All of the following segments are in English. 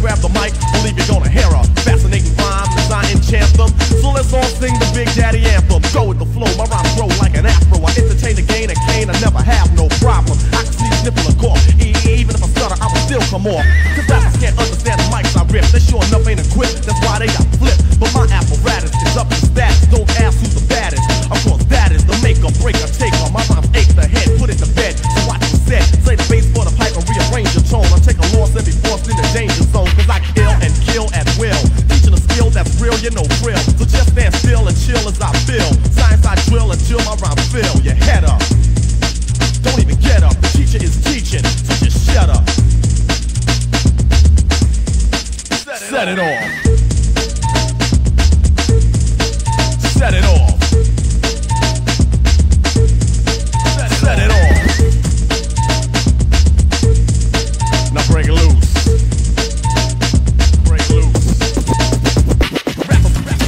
grab the mic, believe you're gonna hear a fascinating rhyme as I enchant them. So let's all sing the Big Daddy anthem. Go with the flow, my rhymes grow like an afro. I entertain the gain and cane, I never have no problem. I can see sniffle and cough, even if I stutter, I will still come off. Cause rappers can't understand the mics I rip. They sure enough ain't equipped, that's why they got flipped. But my apparatus is up to stats, don't ask who's the baddest. Of course that is the make or break or take on. My rhymes ache the head, put it to bed, so watch the set. Say the bass for the pipe and rearrange your tone. I take a loss and be forced into danger zone. Cause I kill and kill at will, teaching a skill that's real, you know thrill. So just stand still and chill as I feel. Science I drill until my rhymes fill. Your head up, don't even get up. The teacher is teaching, so just shut up. Set it off. Set it off. Set it off. Now break it loose. Break it loose. Rap, rap, rap.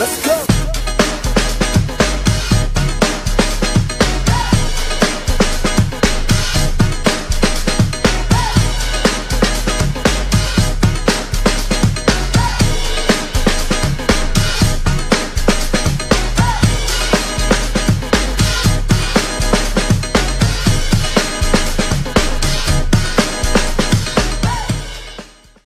Let's go.